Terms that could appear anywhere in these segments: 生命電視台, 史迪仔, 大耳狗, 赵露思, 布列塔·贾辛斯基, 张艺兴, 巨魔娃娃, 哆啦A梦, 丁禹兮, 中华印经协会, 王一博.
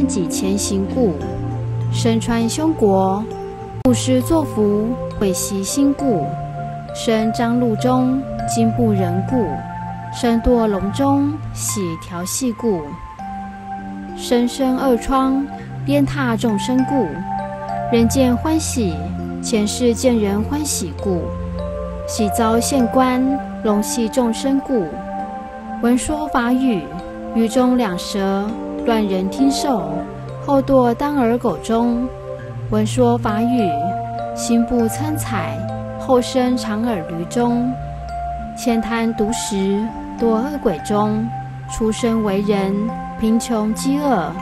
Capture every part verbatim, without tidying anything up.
任己前行故，身穿胸国，布施作福，慧习心故，身张露中，今不人故，身堕笼中，喜调戏故，身生二疮，鞭挞众生故，人见欢喜，前世见人欢喜故，喜遭现观，笼系众生故，闻说法语，语中两舌，乱人听受，后堕当耳狗中，闻说法语，心不参采，后生长耳驴中，悭贪独食，堕恶鬼中，出生为人，贫穷饥饿，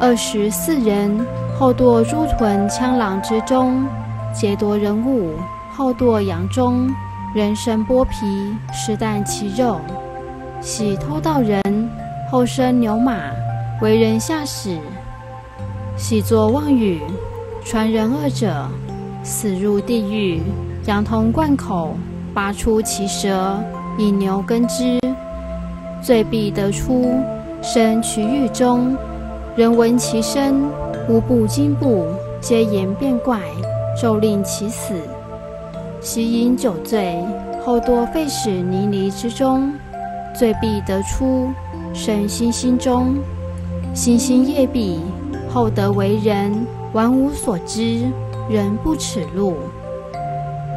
二十四人，后堕猪豚羌狼之中，劫夺人物，后堕羊中，人身剥皮，食啖其肉，喜偷盗人，后生牛马，为人下使，喜作妄语，传人恶者，死入地狱，羊铜灌口，拔出其舌，以牛耕之，罪必得出，生渠狱中，人闻其声，无不惊怖，皆言变怪，咒令其死，喜饮酒醉，后堕沸屎泥犁之中，罪必得出，生星星中，星星业毕，后得为人，完无所知，人不耻辱，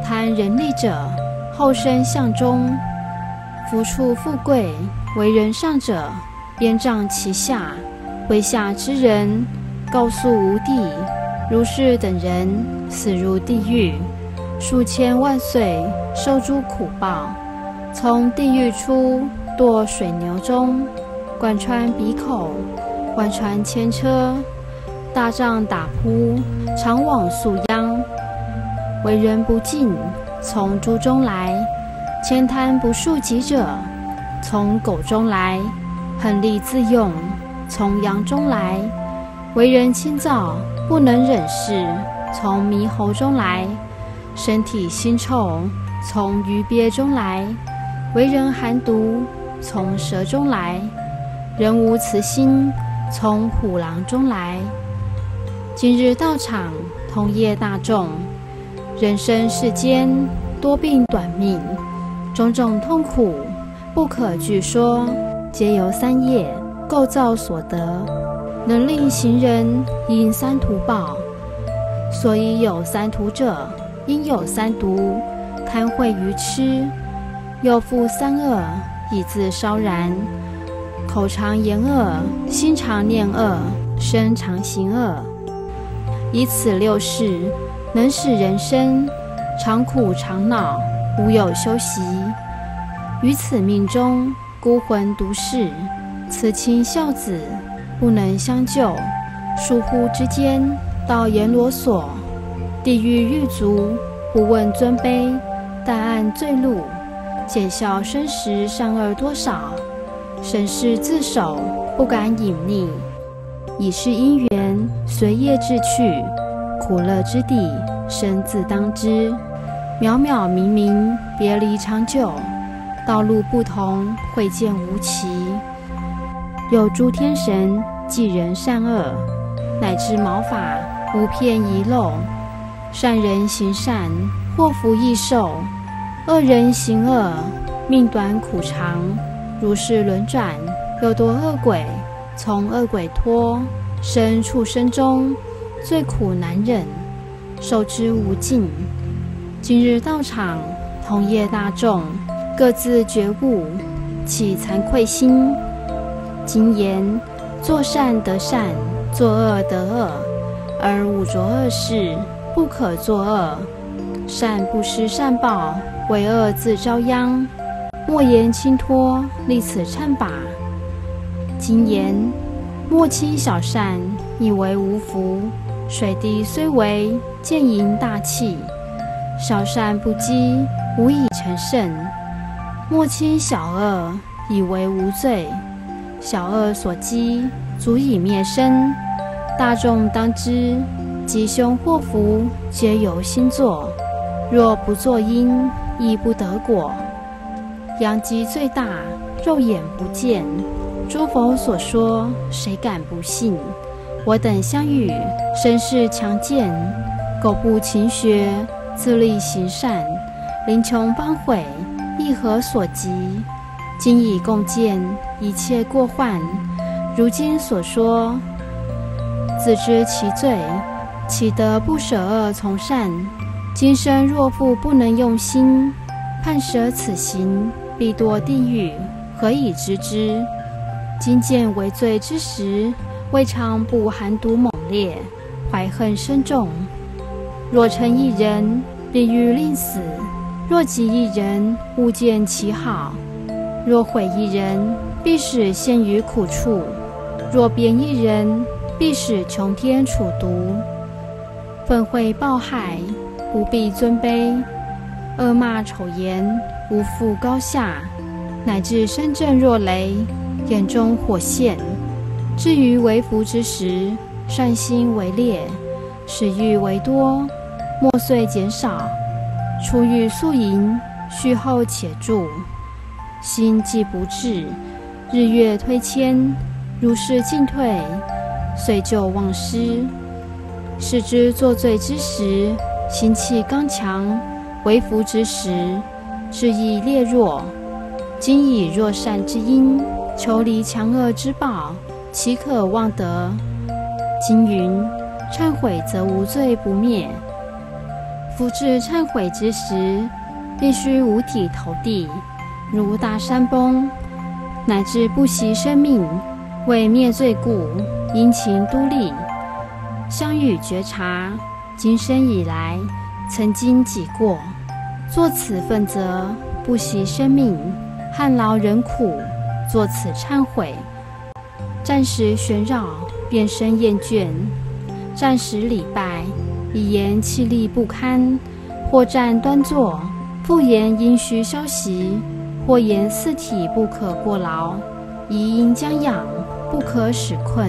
贪人力者，后生相中，福处富贵，为人上者，鞭杖其下，为下之人，告诉无地，如是等人，死入地狱，数千万岁，受诸苦报，从地狱出，堕水牛中，贯穿鼻口，贯穿千车，大杖打扑，常往宿殃，为人不敬，从猪中来，悭贪不恕己者，从狗中来，狠戾自用，从羊中来，为人轻躁，不能忍事，从猕猴中来，身体腥臭，从鱼鳖中来，为人含毒，从蛇中来，人无慈心，从虎狼中来，今日道场，同业大众，人生世间，多病短命，种种痛苦，不可具说，皆由三业构造所得，能令行人因三途报，所以有三途者，因有三毒，贪恚愚痴，又复三恶，以自烧然，口常言恶，心常念恶，身常行恶，以此六事，能使人生常苦常恼，无有休息，于此命中，孤魂独逝，慈亲孝子，不能相救，疏忽之间，到阎罗所，地狱狱卒，不问尊卑，但按罪路，检校生时善恶多少，审视自守，不敢隐匿，已是因缘，随业志去，苦乐之地，身自当知，渺渺冥冥，别离长久，道路不同，会见无期，有诸天神济人善恶，乃至毛发，无片遗漏，善人行善，祸福易受，恶人行恶，命短苦长，如是轮转，又多恶鬼，从恶鬼脱，生畜生中，最苦难忍，受之无尽。今日道场，同业大众，各自觉悟，起惭愧心，今言做善得善，做恶得恶，而五浊恶事，不可作恶，善不施善报，为恶自招殃，莫言轻脱，立此忏法。今言莫轻小善，以为无福，水滴虽为，见盈大器，小善不积，无以成圣，莫轻小恶，以为无罪，小恶所积，足以灭身，大众当知，吉凶祸福，皆由心作，若不作因，亦不得果，殃及最大，肉眼不见，诸佛所说，谁敢不信？我等相遇，身世强健，苟不勤学，自力行善，临穷帮毁，亦何所及？今已共建一切过患，如今所说，自知其罪，岂得不舍恶从善？今生若复不能用心，判舍此行，必堕地狱，何以知之？今见为罪之时，未尝不寒毒猛烈，怀恨深重。若称一人，地狱令死；若及一人，勿见其好。若毁一人，必使陷于苦处；若贬一人，必使穷天处毒。愤恚暴害，不必尊卑；恶骂丑言，无复高下，乃至身震若雷，眼中火现。至于为福之时，善心为烈，使欲为多，莫遂减少。出欲速盈，续后且住。心既不治，日月推迁，如是进退，遂就忘失。是知作罪之时，心气刚强；为福之时，志意劣弱。今以若善之因，求离强恶之报，岂可望得？经云：忏悔则无罪不灭。夫至忏悔之时，必须五体投地，如大山崩，乃至不惜生命，为灭罪故，殷勤督力。相与觉察，今生以来，曾经己过，做此份责，不惜生命，汗劳人苦，做此忏悔。暂时旋绕，便生厌倦；暂时礼拜，以言气力不堪；或站端坐，复言因需消息。或言四体不可过劳，疑因将养，不可使困。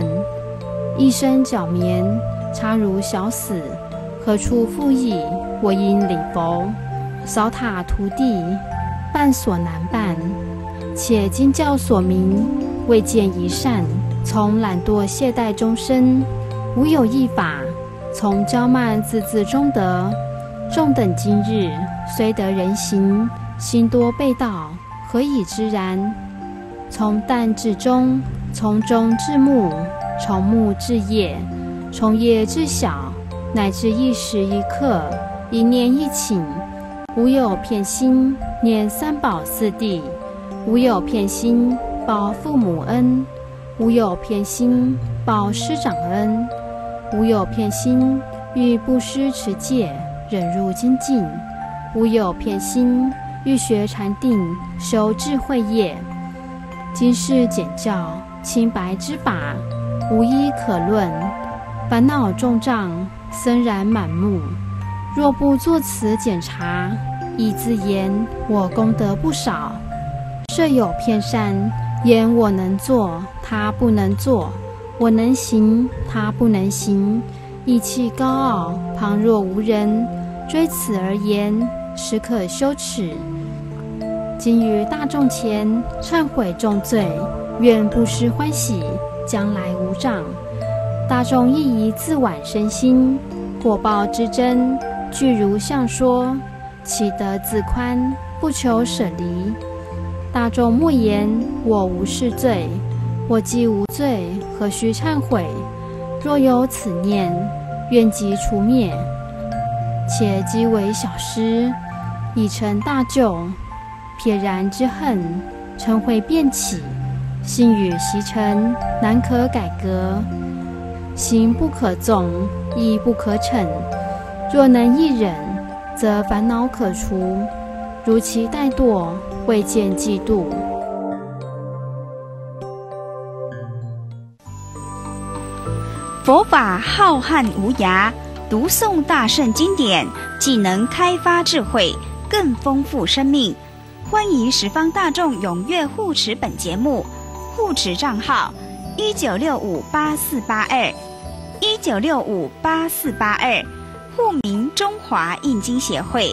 一生皎绵，差如小死，何处复意？我因礼佛，扫塔涂地，半所难办。且今教所明，未见一善，从懒惰懈怠中生；无有一法，从骄慢自恣中得。众等今日，虽得人行，心多背道，何以知然？从淡至中，从中至木，从木至叶，从叶至小，乃至一时一刻，一念一顷。无有偏心，念三宝四谛；无有偏心，报父母恩；无有偏心，报师长恩；无有偏心，欲布施持戒，忍辱精进；无有偏心，欲学禅定，修智慧业。今世简教，清白之法，无一可论。烦恼重障，森然满目。若不作此检查，亦自言我功德不少。设有偏善，言我能做，他不能做；我能行，他不能行。意气高傲，旁若无人。追此而言，实可羞耻。今于大众前忏悔重罪，愿不失欢喜，将来无障。大众亦宜自挽身心，果报之真，具如相说，岂得自宽，不求舍离？大众莫言我无是罪，我既无罪，何须忏悔？若有此念，愿即除灭。且积为小失，已成大救。撇然之恨，嗔恚便起，信与习成，难可改革。行不可纵，意不可逞。若能一忍，则烦恼可除。如其怠惰，未见嫉妒。佛法浩瀚无涯，读诵大圣经典，既能开发智慧，更丰富生命。欢迎十方大众踊跃护持本节目，护持账号一九六五八四八二，一九六五八四八二，户名中华印经协会。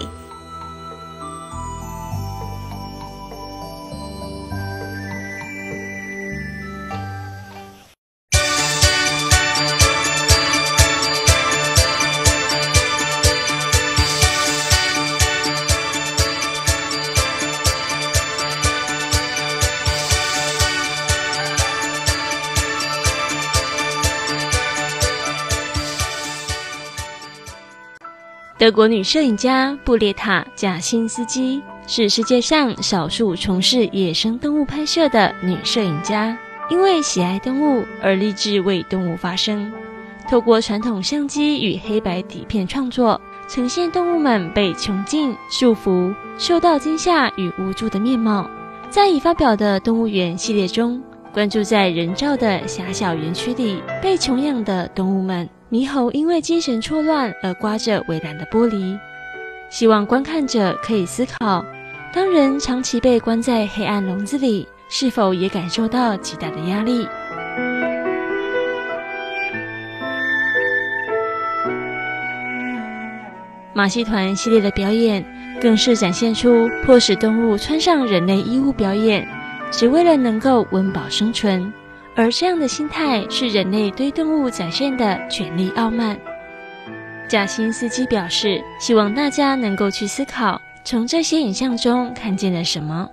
德国女摄影家布列塔·贾辛斯基是世界上少数从事野生动物拍摄的女摄影家，因为喜爱动物而立志为动物发声。透过传统相机与黑白底片创作，呈现动物们被囚禁、束缚、受到惊吓与无助的面貌。在已发表的动物园系列中，关注在人造的狭小园区里被穷养的动物们。猕猴因为精神错乱而刮着围栏的玻璃，希望观看者可以思考：当人长期被关在黑暗笼子里，是否也感受到极大的压力？马戏团系列的表演更是展现出迫使动物穿上人类衣物表演，只为了能够温饱生存。而这样的心态是人类对动物展现的权力傲慢。贾辛斯基表示，希望大家能够去思考，从这些影像中看见了什么。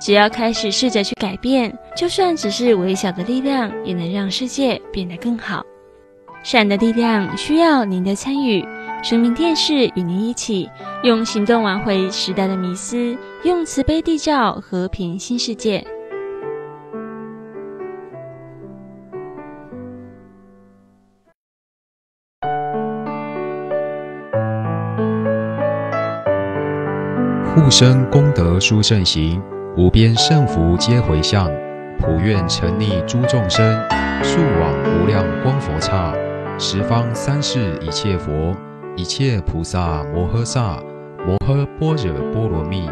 只要开始试着去改变，就算只是微小的力量，也能让世界变得更好。善的力量需要您的参与，生命电视与您一起，用行动挽回时代的迷思，用慈悲缔造和平新世界。护生功德殊胜行，无边胜福皆回向。普愿沉溺诸众生，速往无量光佛刹。十方三世一切佛，一切菩萨摩诃萨，摩诃般若波罗蜜。